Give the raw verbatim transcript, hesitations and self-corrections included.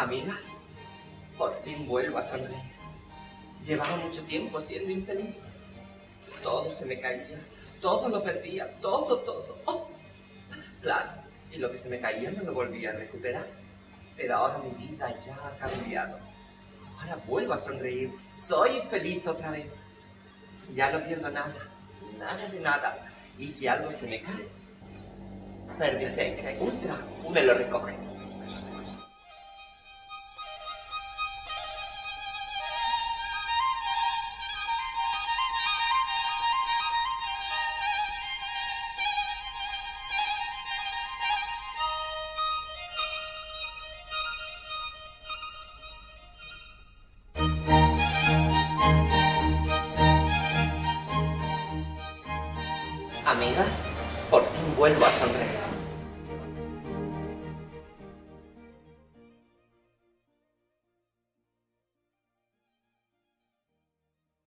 Amigas, por fin vuelvo a sonreír. Llevaba mucho tiempo siendo infeliz. Todo se me caía, todo lo perdía, todo, todo. Oh, claro, y lo que se me caía no lo volvía a recuperar. Pero ahora mi vida ya ha cambiado. Ahora vuelvo a sonreír, soy feliz otra vez. Ya no pierdo nada, nada de nada. Y si algo se me cae, Perdiseis Ultra me lo recoge. Amigas, por fin vuelvo a sonreír.